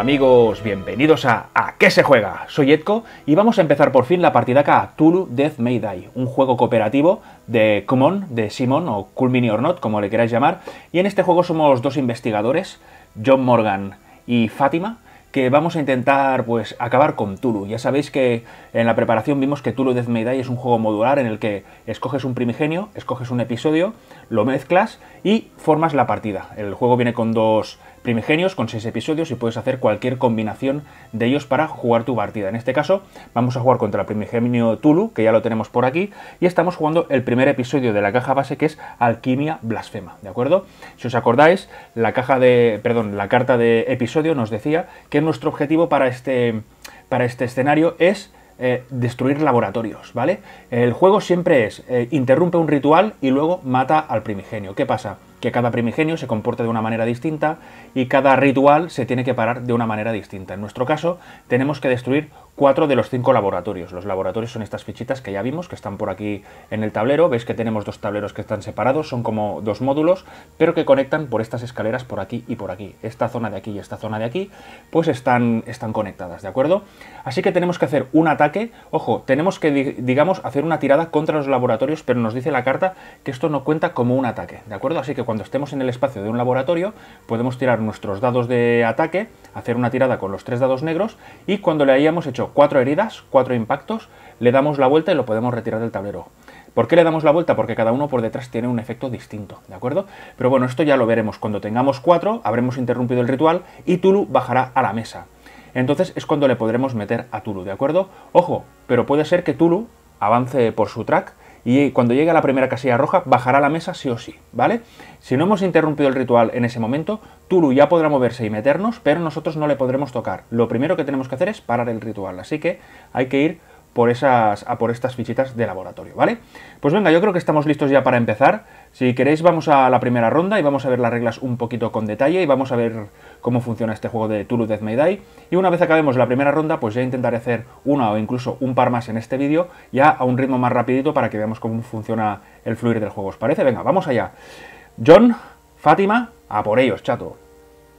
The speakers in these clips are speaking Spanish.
Hola amigos, bienvenidos a ¿Qué se juega? Soy Edko y vamos a empezar por fin la partidaca Cthulhu Death May Die, un juego cooperativo de Common, de Simon o Cool Mini Or Not, como le queráis llamar, y en este juego somos dos investigadores, John Morgan y Fátima, que vamos a intentar pues acabar con Cthulhu. Ya sabéis que en la preparación vimos que Cthulhu Death May Die es un juego modular en el que escoges un primigenio, escoges un episodio, lo mezclas y formas la partida. El juego viene con dos primigenios, con 6 episodios, y puedes hacer cualquier combinación de ellos para jugar tu partida. En este caso vamos a jugar contra el primigenio Cthulhu, que ya lo tenemos por aquí, y estamos jugando el primer episodio de la caja base, que es Alquimia Blasfema, ¿de acuerdo? Si os acordáis, la carta de episodio nos decía que nuestro objetivo para este escenario es destruir laboratorios, ¿vale? El juego siempre es interrumpe un ritual y luego mata al primigenio. ¿Qué pasa? Que cada primigenio se comporta de una manera distinta y cada ritual se tiene que parar de una manera distinta. En nuestro caso, tenemos que destruir 4 de los 5 laboratorios. Los laboratorios son estas fichitas que ya vimos, que están por aquí en el tablero. Veis que tenemos dos tableros que están separados, son como dos módulos, pero que conectan por estas escaleras por aquí y por aquí. Esta zona de aquí y esta zona de aquí, pues están conectadas, ¿de acuerdo? Así que tenemos que hacer un ataque. Ojo, tenemos que, digamos, hacer una tirada contra los laboratorios, pero nos dice la carta que esto no cuenta como un ataque, ¿de acuerdo? Así que cuando estemos en el espacio de un laboratorio, podemos tirar nuestros dados de ataque, hacer una tirada con los 3 dados negros, y cuando le hayamos hecho 4 heridas, 4 impactos, le damos la vuelta y lo podemos retirar del tablero. ¿Por qué le damos la vuelta? Porque cada uno por detrás tiene un efecto distinto, ¿de acuerdo? Pero bueno, esto ya lo veremos. Cuando tengamos 4, habremos interrumpido el ritual y Cthulhu bajará a la mesa. Entonces es cuando le podremos meter a Cthulhu, ¿de acuerdo? Ojo, pero puede ser que Cthulhu avance por su track, y cuando llegue a la primera casilla roja bajará a la mesa sí o sí, ¿vale? Si no hemos interrumpido el ritual en ese momento, Cthulhu ya podrá moverse y meternos, pero nosotros no le podremos tocar. Lo primero que tenemos que hacer es parar el ritual, así que hay que ir por estas fichitas de laboratorio, ¿vale? Pues venga, yo creo que estamos listos ya para empezar. Si queréis vamos a la primera ronda y vamos a ver las reglas un poquito con detalle y vamos a ver cómo funciona este juego de Cthulhu Death May Die. Y una vez acabemos la primera ronda, pues ya intentaré hacer una o incluso un par más en este vídeo, ya a un ritmo más rapidito para que veamos cómo funciona el fluir del juego. ¿Os parece? Venga, vamos allá. John, Fátima, a por ellos, chato.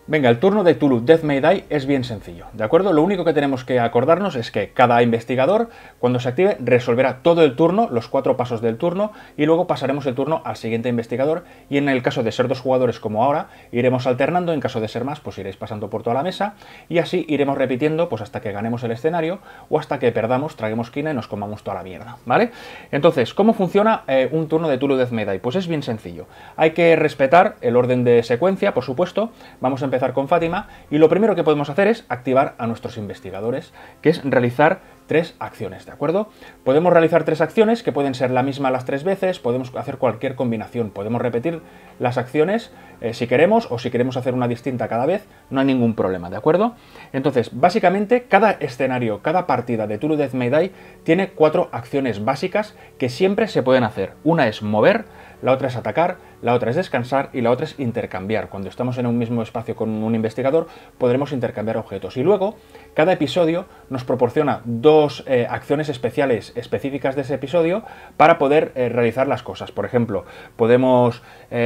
Venga, el turno de Cthulhu Death May Die es bien sencillo, ¿de acuerdo? Lo único que tenemos que acordarnos es que cada investigador, cuando se active, resolverá todo el turno, los 4 pasos del turno, y luego pasaremos el turno al siguiente investigador, y en el caso de ser 2 jugadores como ahora, iremos alternando. En caso de ser más, pues iréis pasando por toda la mesa, y así iremos repitiendo pues hasta que ganemos el escenario, o hasta que perdamos, traguemos quina y nos comamos toda la mierda, ¿vale? Entonces, ¿cómo funciona un turno de Cthulhu Death May Die? Pues es bien sencillo. Hay que respetar el orden de secuencia, por supuesto. Vamos a empezar con Fátima, y lo primero que podemos hacer es activar a nuestros investigadores, que es realizar 3 acciones, ¿de acuerdo? Podemos realizar 3 acciones, que pueden ser la misma las 3 veces, podemos hacer cualquier combinación, podemos repetir las acciones si queremos, o si queremos hacer una distinta cada vez, no hay ningún problema, ¿de acuerdo? Entonces, básicamente, cada escenario, cada partida de Cthulhu Death May Die tiene 4 acciones básicas que siempre se pueden hacer. Una es mover, la otra es atacar, la otra es descansar y la otra es intercambiar. Cuando estamos en un mismo espacio con un investigador, podremos intercambiar objetos. Y luego, cada episodio nos proporciona 2 acciones especiales específicas de ese episodio para poder realizar las cosas. Por ejemplo, podemos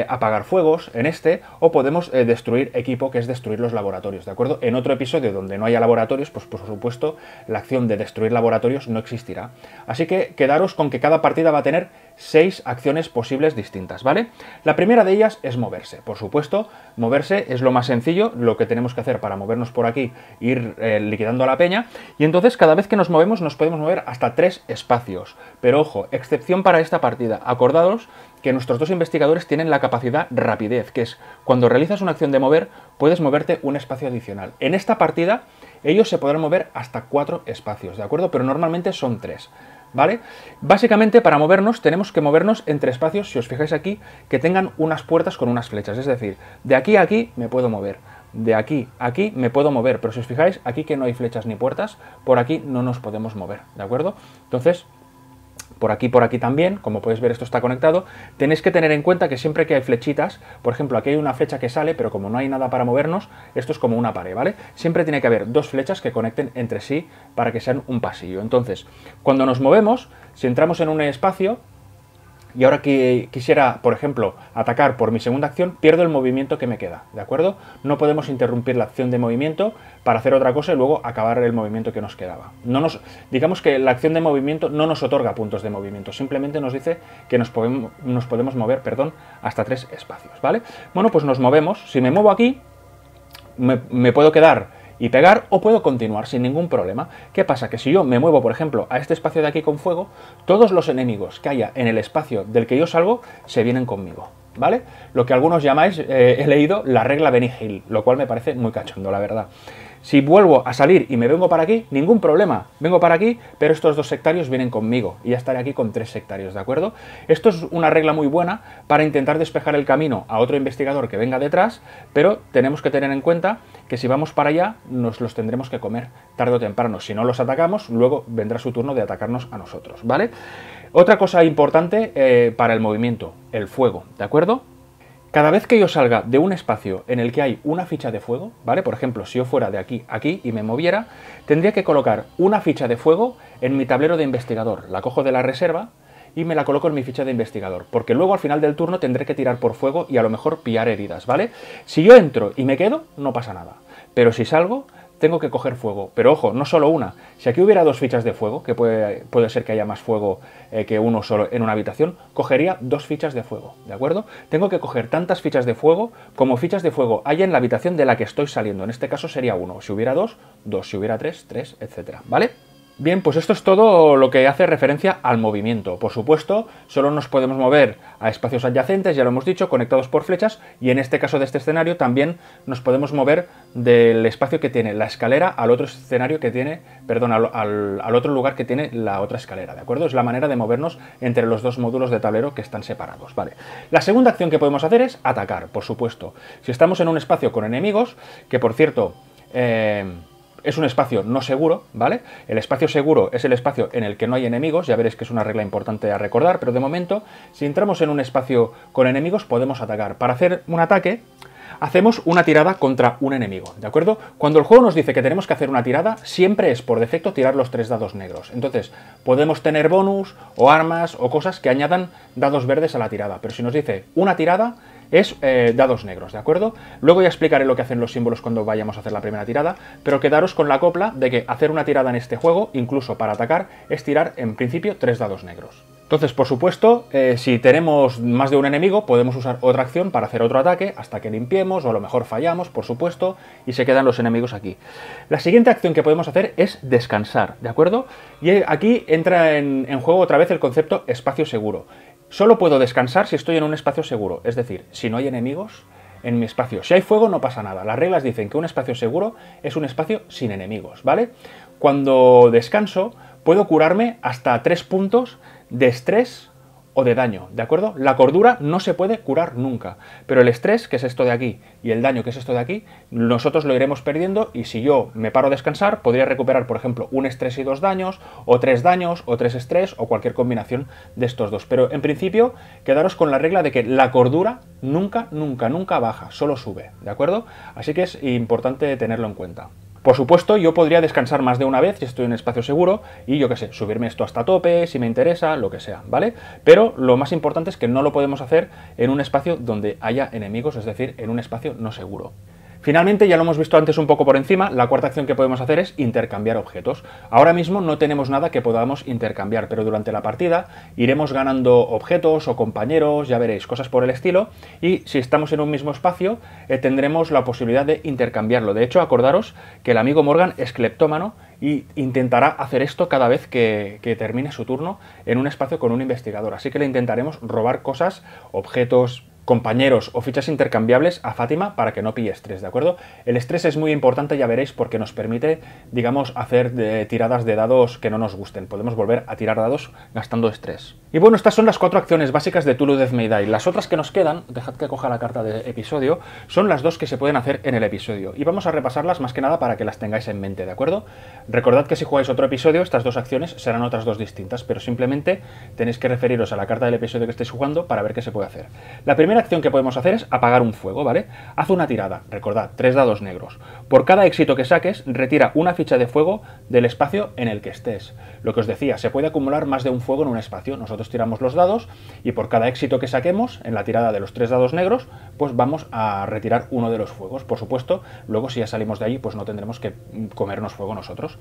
apagar fuegos en este, o podemos destruir equipo, que es destruir los laboratorios, ¿de acuerdo? En otro episodio donde no haya laboratorios, pues por supuesto la acción de destruir laboratorios no existirá. Así que quedaros con que cada partida va a tener 6 acciones posibles distintas, ¿vale? La primera de ellas es moverse. Por supuesto, moverse es lo más sencillo, lo que tenemos que hacer para movernos por aquí, ir liquidando a la peña, y entonces cada vez que nos movemos nos podemos mover hasta 3 espacios. Pero ojo, excepción para esta partida. Acordaos que nuestros 2 investigadores tienen la capacidad rapidez, que es cuando realizas una acción de mover, puedes moverte un espacio adicional. En esta partida ellos se podrán mover hasta 4 espacios, ¿de acuerdo? Pero normalmente son 3. ¿Vale? Básicamente, para movernos tenemos que movernos entre espacios, si os fijáis aquí, que tengan unas puertas con unas flechas. Es decir, de aquí a aquí me puedo mover, de aquí a aquí me puedo mover, pero si os fijáis aquí que no hay flechas ni puertas, por aquí no nos podemos mover, ¿de acuerdo? Entonces, por aquí también, como podéis ver, esto está conectado. Tenéis que tener en cuenta que siempre que hay flechitas, por ejemplo, aquí hay una flecha que sale, pero como no hay nada para movernos, esto es como una pared, ¿vale? Siempre tiene que haber 2 flechas que conecten entre sí para que sean un pasillo. Entonces, cuando nos movemos, si entramos en un espacio, y ahora que quisiera, por ejemplo, atacar por mi segunda acción, pierdo el movimiento que me queda, ¿de acuerdo? No podemos interrumpir la acción de movimiento para hacer otra cosa y luego acabar el movimiento que nos quedaba. No nos, digamos que la acción de movimiento no nos otorga puntos de movimiento, simplemente nos dice que nos podemos mover, perdón, hasta 3 espacios, ¿vale? Bueno, pues nos movemos. Si me muevo aquí, me puedo quedar y pegar, o puedo continuar sin ningún problema. ¿Qué pasa? Que si yo me muevo, por ejemplo, a este espacio de aquí con fuego, todos los enemigos que haya en el espacio del que yo salgo se vienen conmigo, ¿vale? Lo que algunos llamáis, he leído, la regla Benny Hill, lo cual me parece muy cachondo, la verdad. Si vuelvo a salir y me vengo para aquí, ningún problema, vengo para aquí, pero estos 2 sectarios vienen conmigo y ya estaré aquí con 3 sectarios, ¿de acuerdo? Esto es una regla muy buena para intentar despejar el camino a otro investigador que venga detrás, pero tenemos que tener en cuenta que si vamos para allá nos los tendremos que comer tarde o temprano. Si no los atacamos, luego vendrá su turno de atacarnos a nosotros, ¿vale? Otra cosa importante para el movimiento, el fuego, ¿de acuerdo? Cada vez que yo salga de un espacio en el que hay una ficha de fuego, ¿vale? Por ejemplo, si yo fuera de aquí a aquí y me moviera, tendría que colocar una ficha de fuego en mi tablero de investigador. La cojo de la reserva y me la coloco en mi ficha de investigador, porque luego al final del turno tendré que tirar por fuego y a lo mejor pillar heridas, ¿vale? Si yo entro y me quedo, no pasa nada, pero si salgo, tengo que coger fuego. Pero ojo, no solo una. Si aquí hubiera 2 fichas de fuego, que puede ser que haya más fuego que uno solo en una habitación, cogería 2 fichas de fuego, ¿de acuerdo? Tengo que coger tantas fichas de fuego como fichas de fuego haya en la habitación de la que estoy saliendo. En este caso sería 1. Si hubiera 2, 2. Si hubiera 3, 3, etcétera, ¿vale? Bien, pues esto es todo lo que hace referencia al movimiento. Por supuesto, solo nos podemos mover a espacios adyacentes, ya lo hemos dicho, conectados por flechas, y en este caso de este escenario también nos podemos mover del espacio que tiene la escalera al otro escenario que tiene, perdón, al otro lugar que tiene la otra escalera, ¿de acuerdo? Es la manera de movernos entre los 2 módulos de tablero que están separados, ¿vale? La segunda acción que podemos hacer es atacar, por supuesto. Si estamos en un espacio con enemigos, que por cierto, es un espacio no seguro, ¿vale? El espacio seguro es el espacio en el que no hay enemigos, ya veréis que es una regla importante a recordar, pero de momento, si entramos en un espacio con enemigos, podemos atacar. Para hacer un ataque, hacemos una tirada contra un enemigo, ¿de acuerdo? Cuando el juego nos dice que tenemos que hacer una tirada, siempre es por defecto tirar los 3 dados negros. Entonces, podemos tener bonus, o armas, o cosas que añadan dados verdes a la tirada, pero si nos dice una tirada, es dados negros, ¿de acuerdo? Luego ya explicaré lo que hacen los símbolos cuando vayamos a hacer la primera tirada, pero quedaros con la copla de que hacer una tirada en este juego, incluso para atacar, es tirar en principio 3 dados negros. Entonces, por supuesto, si tenemos más de un enemigo, podemos usar otra acción para hacer otro ataque hasta que limpiemos, o a lo mejor fallamos, por supuesto, y se quedan los enemigos aquí. La siguiente acción que podemos hacer es descansar, ¿de acuerdo? Y aquí entra en juego otra vez el concepto espacio seguro. Solo puedo descansar si estoy en un espacio seguro, es decir, si no hay enemigos en mi espacio. Si hay fuego no pasa nada, las reglas dicen que un espacio seguro es un espacio sin enemigos, ¿vale? Cuando descanso puedo curarme hasta 3 puntos de estrés o de daño, ¿de acuerdo? La cordura no se puede curar nunca, pero el estrés, que es esto de aquí, y el daño, que es esto de aquí, nosotros lo iremos perdiendo, y si yo me paro a descansar, podría recuperar, por ejemplo, un estrés y 2 daños, o 3 estrés, o cualquier combinación de estos 2. Pero, en principio, quedaros con la regla de que la cordura nunca, nunca, nunca baja, solo sube, ¿de acuerdo? Así que es importante tenerlo en cuenta. Por supuesto, yo podría descansar más de una vez si estoy en un espacio seguro y, yo qué sé, subirme esto hasta tope, si me interesa, lo que sea, ¿vale? Pero lo más importante es que no lo podemos hacer en un espacio donde haya enemigos, es decir, en un espacio no seguro. Finalmente, ya lo hemos visto antes un poco por encima, la cuarta acción que podemos hacer es intercambiar objetos. Ahora mismo no tenemos nada que podamos intercambiar, pero durante la partida iremos ganando objetos o compañeros, ya veréis, cosas por el estilo, y si estamos en un mismo espacio tendremos la posibilidad de intercambiarlo. De hecho, acordaros que el amigo Morgan es cleptómano y intentará hacer esto cada vez que termine su turno en un espacio con un investigador, así que le intentaremos robar cosas, objetos, compañeros o fichas intercambiables a Fátima para que no pille estrés, ¿de acuerdo? El estrés es muy importante, ya veréis, porque nos permite, digamos, hacer tiradas de dados que no nos gusten. Podemos volver a tirar dados gastando estrés. Y bueno, estas son las 4 acciones básicas de Cthulhu Death May Die. Las otras que nos quedan, dejad que coja la carta de episodio, son las 2 que se pueden hacer en el episodio. Y vamos a repasarlas más que nada para que las tengáis en mente, ¿de acuerdo? Recordad que si jugáis otro episodio, estas 2 acciones serán otras 2 distintas, pero simplemente tenéis que referiros a la carta del episodio que estéis jugando para ver qué se puede hacer. La primera primera acción que podemos hacer es apagar un fuego, ¿vale? Haz una tirada, recordad, 3 dados negros. Por cada éxito que saques, retira una ficha de fuego del espacio en el que estés. Lo que os decía, se puede acumular más de un fuego en un espacio. Nosotros tiramos los dados y por cada éxito que saquemos en la tirada de los 3 dados negros, pues vamos a retirar uno de los fuegos. Por supuesto, luego si ya salimos de allí, pues no tendremos que comernos fuego nosotros.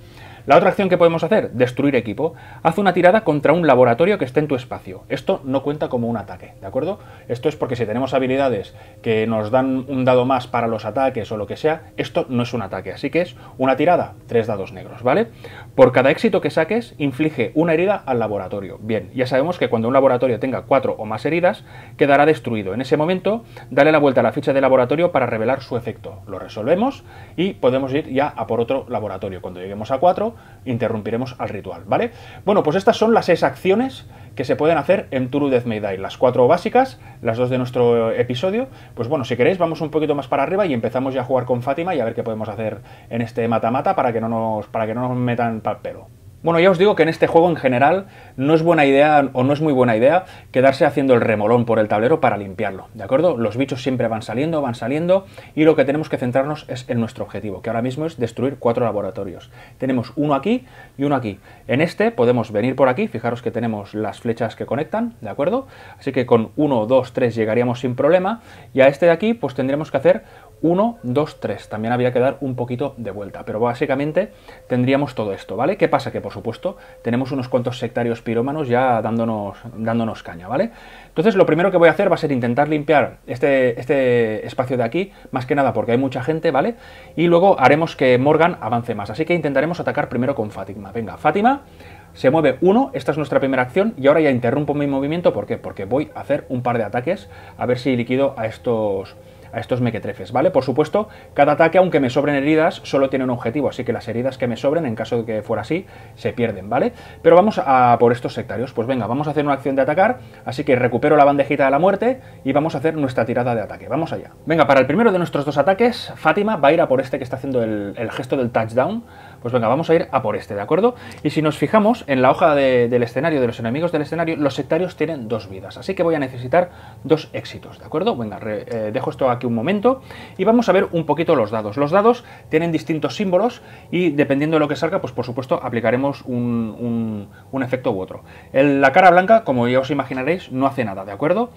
La otra acción que podemos hacer, destruir equipo. Haz una tirada contra un laboratorio que esté en tu espacio. Esto no cuenta como un ataque, ¿de acuerdo? Esto es porque si tenemos habilidades que nos dan un dado más para los ataques o lo que sea, esto no es un ataque, así que es una tirada, 3 dados negros, ¿vale? Por cada éxito que saques, inflige una herida al laboratorio. Bien, ya sabemos que cuando un laboratorio tenga 4 o más heridas, quedará destruido. En ese momento, dale la vuelta a la ficha de laboratorio para revelar su efecto. Lo resolvemos y podemos ir ya a por otro laboratorio. Cuando lleguemos a 4, interrumpiremos al ritual, ¿vale? Bueno, pues estas son las 6 acciones que se pueden hacer en Cthulhu Death May Die, las 4 básicas, las 2 de nuestro episodio. Pues bueno, si queréis vamos un poquito más para arriba y empezamos ya a jugar con Fátima y a ver qué podemos hacer en este mata-mata para que no nos metan pa'l pelo. Bueno, ya os digo que en este juego en general no es buena idea o no es muy buena idea quedarse haciendo el remolón por el tablero para limpiarlo, ¿de acuerdo? Los bichos siempre van saliendo y lo que tenemos que centrarnos es en nuestro objetivo, que ahora mismo es destruir 4 laboratorios. Tenemos uno aquí y uno aquí. En este podemos venir por aquí, fijaros que tenemos las flechas que conectan, ¿de acuerdo? Así que con 1, 2, 3 llegaríamos sin problema y a este de aquí pues tendremos que hacer 1, 2, 3. También había que dar un poquito de vuelta, pero básicamente tendríamos todo esto, ¿vale? ¿Qué pasa? Que por supuesto tenemos unos cuantos sectarios pirómanos ya dándonos caña, ¿vale? Entonces lo primero que voy a hacer va a ser intentar limpiar este espacio de aquí, más que nada porque hay mucha gente, ¿vale? Y luego haremos que Morgan avance más, así que intentaremos atacar primero con Fátima. Venga, Fátima se mueve 1, esta es nuestra primera acción y ahora ya interrumpo mi movimiento, ¿por qué? Porque voy a hacer un par de ataques a ver si liquido a estos mequetrefes, ¿vale? Por supuesto, cada ataque, aunque me sobren heridas, solo tiene un objetivo, así que las heridas que me sobren, en caso de que fuera así, se pierden, ¿vale? Pero vamos a por estos sectarios. Pues venga, vamos a hacer una acción de atacar, así que recupero la bandejita de la muerte y vamos a hacer nuestra tirada de ataque. Vamos allá. Venga, para el primero de nuestros 2 ataques, Fátima va a ir a por este que está haciendo el gesto del touchdown. Pues venga, vamos a ir a por este, ¿de acuerdo? Y si nos fijamos en la hoja del escenario, de los enemigos del escenario, los sectarios tienen 2 vidas, así que voy a necesitar 2 éxitos, ¿de acuerdo? Venga, dejo esto aquí un momento y vamos a ver un poquito los dados. Los dados tienen distintos símbolos y dependiendo de lo que salga, pues por supuesto aplicaremos un efecto u otro. La cara blanca, como ya os imaginaréis, no hace nada, ¿de acuerdo?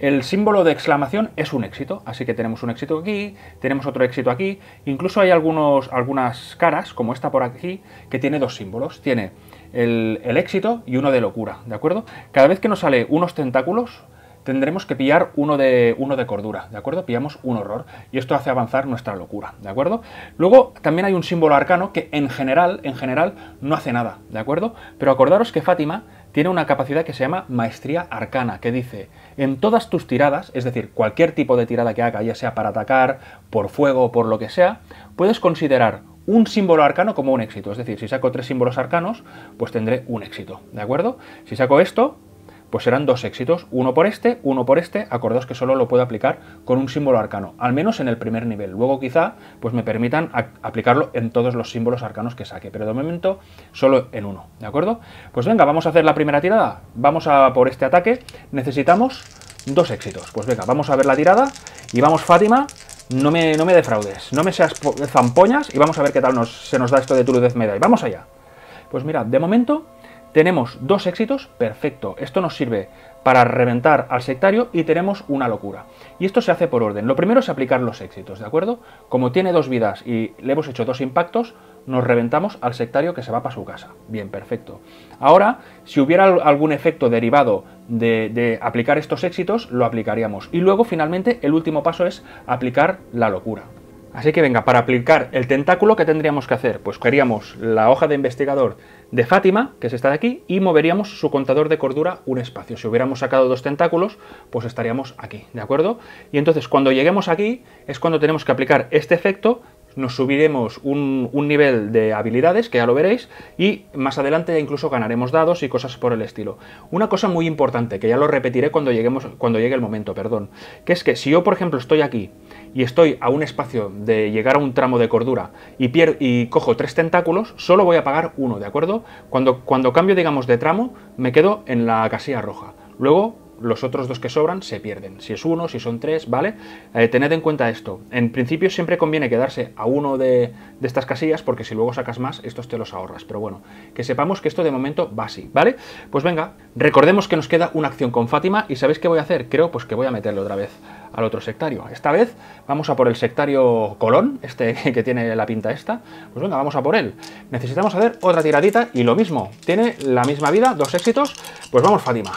El símbolo de exclamación es un éxito, así que tenemos un éxito aquí, tenemos otro éxito aquí, incluso hay algunas caras, como esta por aquí, que tiene 2 símbolos, tiene el éxito y uno de locura, ¿de acuerdo? Cada vez que nos sale unos tentáculos, tendremos que pillar uno de cordura, ¿de acuerdo? Pillamos un horror y esto hace avanzar nuestra locura, ¿de acuerdo? Luego también hay un símbolo arcano que en general no hace nada, ¿de acuerdo? Pero acordaros que Fátima tiene una capacidad que se llama maestría arcana, que dice, en todas tus tiradas, es decir, cualquier tipo de tirada que haga, ya sea para atacar, por fuego, por lo que sea, puedes considerar un símbolo arcano como un éxito. Es decir, si saco 3 símbolos arcanos, pues tendré un éxito, ¿de acuerdo? Si saco esto, pues serán 2 éxitos, uno por este, acordaos que solo lo puedo aplicar con un símbolo arcano, al menos en el primer nivel, luego quizá pues me permitan aplicarlo en todos los símbolos arcanos que saque, pero de momento solo en uno, ¿de acuerdo? Pues venga, vamos a hacer la primera tirada, vamos a por este ataque, necesitamos 2 éxitos, pues venga, vamos a ver la tirada y vamos Fátima, no me defraudes, no me seas zampoñas y vamos a ver qué tal se nos da esto de Cthulhu Death May Die, vamos allá. Pues mirad, de momento tenemos 2 éxitos, perfecto, esto nos sirve para reventar al sectario y tenemos una locura. Y esto se hace por orden, lo primero es aplicar los éxitos, ¿de acuerdo? Como tiene 2 vidas y le hemos hecho 2 impactos, nos reventamos al sectario que se va para su casa. Bien, perfecto. Ahora, si hubiera algún efecto derivado de aplicar estos éxitos, lo aplicaríamos. Y luego, finalmente, el último paso es aplicar la locura. Así que venga, para aplicar el tentáculo, ¿qué tendríamos que hacer? Pues cogeríamos la hoja de investigador de Fátima, que es esta de aquí, y moveríamos su contador de cordura un espacio. Si hubiéramos sacado 2 tentáculos, pues estaríamos aquí, ¿de acuerdo? Y entonces cuando lleguemos aquí es cuando tenemos que aplicar este efecto, nos subiremos un nivel de habilidades, que ya lo veréis, y más adelante incluso ganaremos dados y cosas por el estilo. Una cosa muy importante, que ya lo repetiré cuando llegue el momento, perdón, que es que si yo, por ejemplo, estoy aquí y estoy a un espacio de llegar a un tramo de cordura y cojo 3 tentáculos, solo voy a pagar 1, ¿de acuerdo? Cuando cambio, digamos, de tramo, me quedo en la casilla roja. Luego los otros dos que sobran se pierden. Si es uno, si son tres, ¿vale? Tened en cuenta esto. En principio siempre conviene quedarse a uno de estas casillas, porque si luego sacas más, estos te los ahorras. Pero bueno, que sepamos que esto de momento va así, ¿vale? Pues venga, recordemos que nos queda una acción con Fátima y ¿sabéis qué voy a hacer? Creo pues que voy a meterle otra vez al otro sectario. Esta vez vamos a por el sectario Colón, este que tiene la pinta esta. Pues venga, vamos a por él. Necesitamos hacer otra tiradita y lo mismo. Tiene la misma vida, dos éxitos. Pues vamos, Fátima.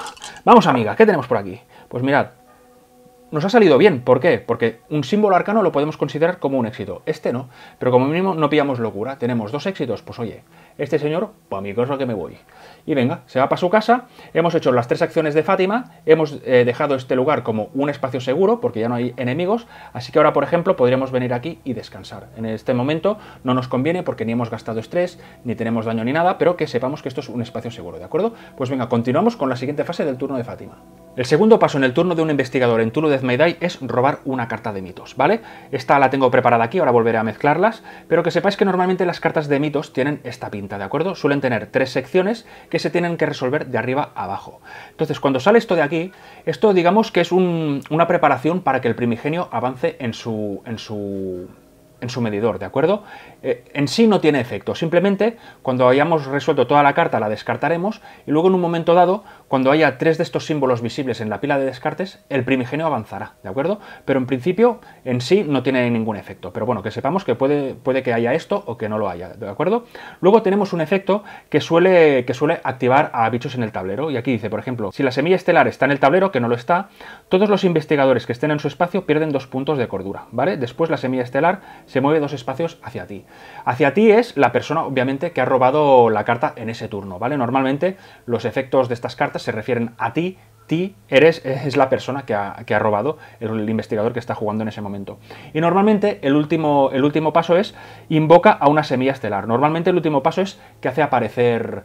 Vamos, amiga, ¿qué tenemos por aquí? Pues mirad, nos ha salido bien. ¿Por qué? Porque un símbolo arcano lo podemos considerar como un éxito. Este no, pero como mínimo no pillamos locura. Tenemos dos éxitos, pues oye, este señor, pues mi cosa que me voy. Y venga, se va para su casa, hemos hecho las tres acciones de Fátima, hemos dejado este lugar como un espacio seguro, porque ya no hay enemigos, así que ahora, por ejemplo, podríamos venir aquí y descansar. En este momento no nos conviene porque ni hemos gastado estrés, ni tenemos daño ni nada, pero que sepamos que esto es un espacio seguro, ¿de acuerdo? Pues venga, continuamos con la siguiente fase del turno de Fátima. El segundo paso en el turno de un investigador en Cthulhu Death May Die es robar una carta de mitos, ¿vale? Esta la tengo preparada aquí, ahora volveré a mezclarlas, pero que sepáis que normalmente las cartas de mitos tienen esta pinta, ¿de acuerdo? Suelen tener tres secciones que se tienen que resolver de arriba a abajo. Entonces, cuando sale esto de aquí, esto digamos que es una preparación para que el primigenio avance en su medidor, ¿de acuerdo? En sí no tiene efecto, simplemente cuando hayamos resuelto toda la carta la descartaremos y luego en un momento dado, cuando haya tres de estos símbolos visibles en la pila de descartes, el primigenio avanzará, ¿de acuerdo? Pero en principio en sí no tiene ningún efecto, pero bueno, que sepamos que puede que haya esto o que no lo haya, ¿de acuerdo? Luego tenemos un efecto que suele activar a bichos en el tablero y aquí dice, por ejemplo, si la semilla estelar está en el tablero, que no lo está, todos los investigadores que estén en su espacio pierden 2 puntos de cordura, ¿vale? Después la semilla estelar se mueve 2 espacios hacia ti. Hacia ti es la persona, obviamente, que ha robado la carta en ese turno, ¿vale? Normalmente los efectos de estas cartas se refieren a ti. Ti es la persona que ha robado, el investigador que está jugando en ese momento. Y normalmente el último paso es invoca a una semilla estelar. Normalmente el último paso es que hace aparecer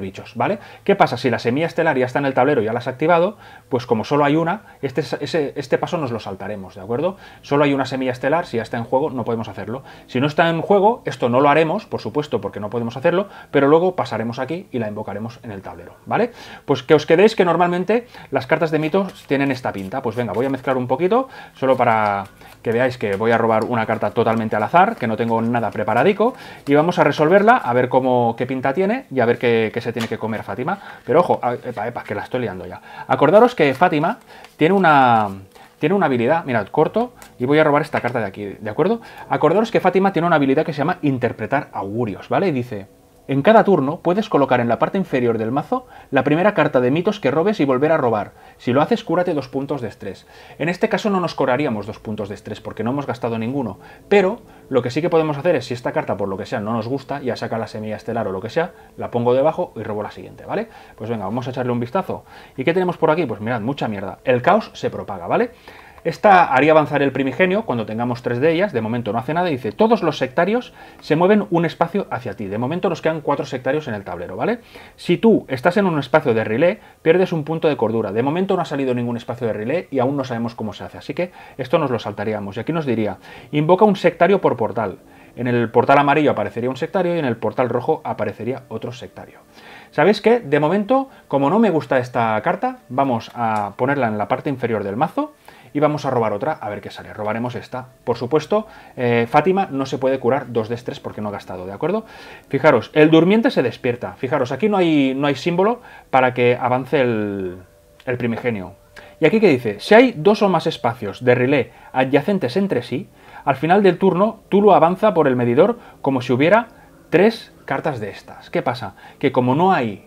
bichos, ¿vale? ¿Qué pasa? Si la semilla estelar ya está en el tablero, ya la has activado, pues como solo hay una, este paso nos lo saltaremos, ¿de acuerdo? Solo hay una semilla estelar, si ya está en juego no podemos hacerlo. Si no está en juego, esto no lo haremos, por supuesto, porque no podemos hacerlo, pero luego pasaremos aquí y la invocaremos en el tablero, ¿vale? Pues que os quedéis que normalmente las cartas de mitos tienen esta pinta. Pues venga, voy a mezclar un poquito, solo para que veáis que voy a robar una carta totalmente al azar, que no tengo nada preparadico, y vamos a resolverla, a ver qué pinta tiene y a ver qué se tiene que comer Fátima. Pero ojo, epa, epa, que la estoy liando ya. Acordaros que Fátima tiene una habilidad, mirad, corto, y voy a robar esta carta de aquí, ¿de acuerdo? Acordaros que Fátima tiene una habilidad que se llama interpretar augurios, ¿vale? Y dice: en cada turno puedes colocar en la parte inferior del mazo la primera carta de mitos que robes y volver a robar. Si lo haces, cúrate 2 puntos de estrés. En este caso no nos cobraríamos 2 puntos de estrés porque no hemos gastado ninguno, pero lo que sí que podemos hacer es, si esta carta por lo que sea no nos gusta, ya saca la semilla estelar o lo que sea, la pongo debajo y robo la siguiente, ¿vale? Pues venga, vamos a echarle un vistazo. ¿Y qué tenemos por aquí? Pues mirad, mucha mierda. El caos se propaga, ¿vale? Esta haría avanzar el primigenio cuando tengamos 3 de ellas. De momento no hace nada. Dice, todos los sectarios se mueven un espacio hacia ti. De momento nos quedan 4 sectarios en el tablero, ¿vale? Si tú estás en un espacio de relé, pierdes 1 punto de cordura. De momento no ha salido ningún espacio de relé y aún no sabemos cómo se hace. Así que esto nos lo saltaríamos. Y aquí nos diría, invoca un sectario por portal. En el portal amarillo aparecería un sectario y en el portal rojo aparecería otro sectario. ¿Sabéis qué? De momento, como no me gusta esta carta, vamos a ponerla en la parte inferior del mazo. Y vamos a robar otra, a ver qué sale. Robaremos esta. Por supuesto, Fátima no se puede curar 2 de estrés porque no ha gastado, ¿de acuerdo? Fijaros, el durmiente se despierta. Fijaros, aquí no hay símbolo para que avance el primigenio. Y aquí que dice, si hay 2 o más espacios de relé adyacentes entre sí, al final del turno tú lo avanza por el medidor como si hubiera 3 cartas de estas. ¿Qué pasa? Que como no hay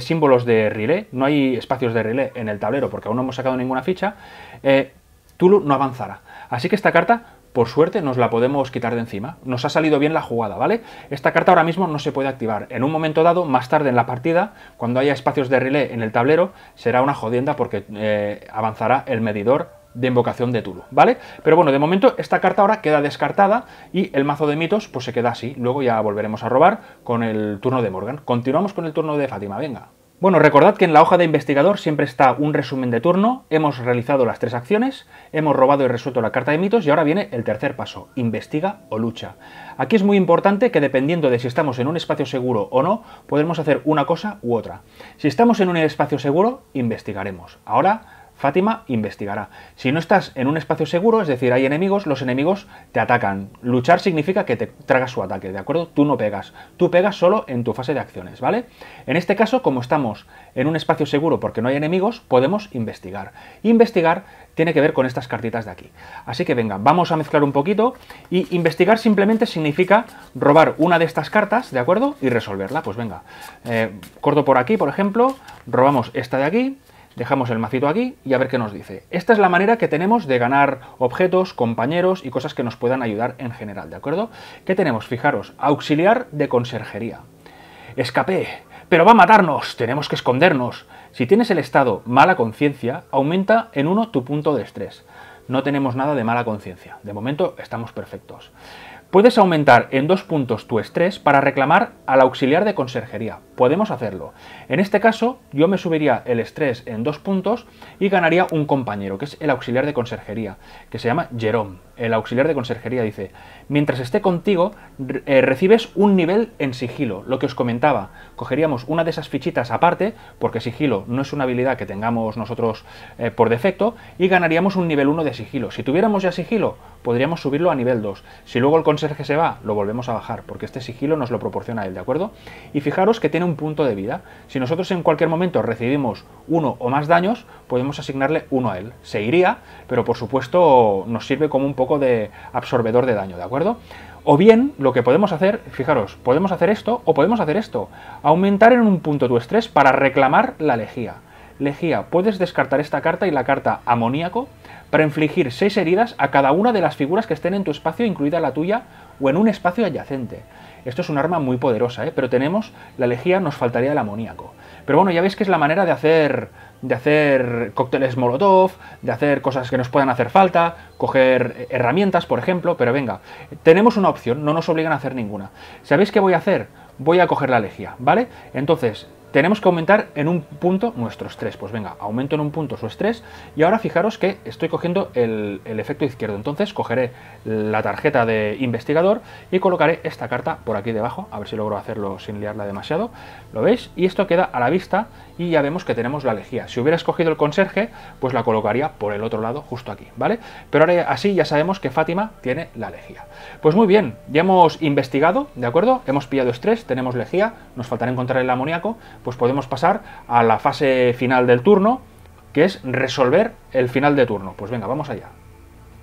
símbolos de relé, no hay espacios de relé en el tablero porque aún no hemos sacado ninguna ficha, Cthulhu no avanzará. Así que esta carta, por suerte, nos la podemos quitar de encima. Nos ha salido bien la jugada, ¿vale? Esta carta ahora mismo no se puede activar. En un momento dado, más tarde en la partida, cuando haya espacios de relé en el tablero, será una jodienda porque avanzará el medidor de invocación de Cthulhu, ¿vale? Pero bueno, de momento esta carta ahora queda descartada y el mazo de mitos pues se queda así. Luego ya volveremos a robar con el turno de Morgan. Continuamos con el turno de Fátima, venga. Bueno, recordad que en la hoja de investigador siempre está un resumen de turno, hemos realizado las tres acciones, hemos robado y resuelto la carta de mitos y ahora viene el tercer paso, investiga o lucha. Aquí es muy importante que dependiendo de si estamos en un espacio seguro o no, podemos hacer una cosa u otra. Si estamos en un espacio seguro, investigaremos. Ahora Fátima investigará. Si no estás en un espacio seguro, es decir, hay enemigos, los enemigos te atacan. Luchar significa que te tragas su ataque, ¿de acuerdo? Tú no pegas. Tú pegas solo en tu fase de acciones, ¿vale? En este caso, como estamos en un espacio seguro porque no hay enemigos, podemos investigar. Investigar tiene que ver con estas cartitas de aquí. Así que venga, vamos a mezclar un poquito y investigar simplemente significa robar una de estas cartas, ¿de acuerdo? Y resolverla. Pues venga, corto por aquí, por ejemplo, robamos esta de aquí. Dejamos el macito aquí y a ver qué nos dice. Esta es la manera que tenemos de ganar objetos, compañeros y cosas que nos puedan ayudar en general, ¿de acuerdo? ¿Qué tenemos? Fijaros, auxiliar de conserjería. Escapé, pero va a matarnos, tenemos que escondernos. Si tienes el estado mala conciencia, aumenta en 1 tu punto de estrés. No tenemos nada de mala conciencia, de momento estamos perfectos. Puedes aumentar en 2 puntos tu estrés para reclamar al auxiliar de conserjería. Podemos hacerlo. En este caso, yo me subiría el estrés en 2 puntos y ganaría un compañero, que es el auxiliar de conserjería, que se llama Jerome. El auxiliar de conserjería dice, mientras esté contigo, recibes un nivel en sigilo. Lo que os comentaba, cogeríamos una de esas fichitas aparte, porque sigilo no es una habilidad que tengamos nosotros por defecto, y ganaríamos un nivel 1 de sigilo. Si tuviéramos ya sigilo, podríamos subirlo a nivel 2. Si luego el que se va, lo volvemos a bajar, porque este sigilo nos lo proporciona él, ¿de acuerdo? Y fijaros que tiene un punto de vida. Si nosotros en cualquier momento recibimos 1 o más daños, podemos asignarle 1 a él. Se iría, pero por supuesto nos sirve como un poco de absorbedor de daño, ¿de acuerdo? O bien, lo que podemos hacer, fijaros, podemos hacer esto o podemos hacer esto. Aumentar en 1 punto tu estrés para reclamar la lejía. Lejía, puedes descartar esta carta y la carta amoníaco para infligir 6 heridas a cada una de las figuras que estén en tu espacio, incluida la tuya, o en un espacio adyacente. Esto es un arma muy poderosa, ¿eh? Pero tenemos la lejía, nos faltaría el amoníaco. Pero bueno, ya veis que es la manera de hacer cócteles molotov, de hacer cosas que nos puedan hacer falta, coger herramientas, por ejemplo, pero venga, tenemos una opción, no nos obligan a hacer ninguna. ¿Sabéis qué voy a hacer? Voy a coger la lejía, ¿vale? Entonces, tenemos que aumentar en 1 punto nuestro estrés. Pues venga, aumento en 1 punto su estrés. Y ahora fijaros que estoy cogiendo el efecto izquierdo. Entonces cogeré la tarjeta de investigador y colocaré esta carta por aquí debajo. A ver si logro hacerlo sin liarla demasiado. ¿Lo veis? Y esto queda a la vista y ya vemos que tenemos la lejía. Si hubiera escogido el conserje, pues la colocaría por el otro lado, justo aquí, ¿vale? Pero ahora así ya sabemos que Fátima tiene la lejía. Pues muy bien, ya hemos investigado, ¿de acuerdo? Hemos pillado estrés, tenemos lejía, nos faltará encontrar el amoníaco. Pues podemos pasar a la fase final del turno, que es resolver el final de turno. Pues venga, vamos allá.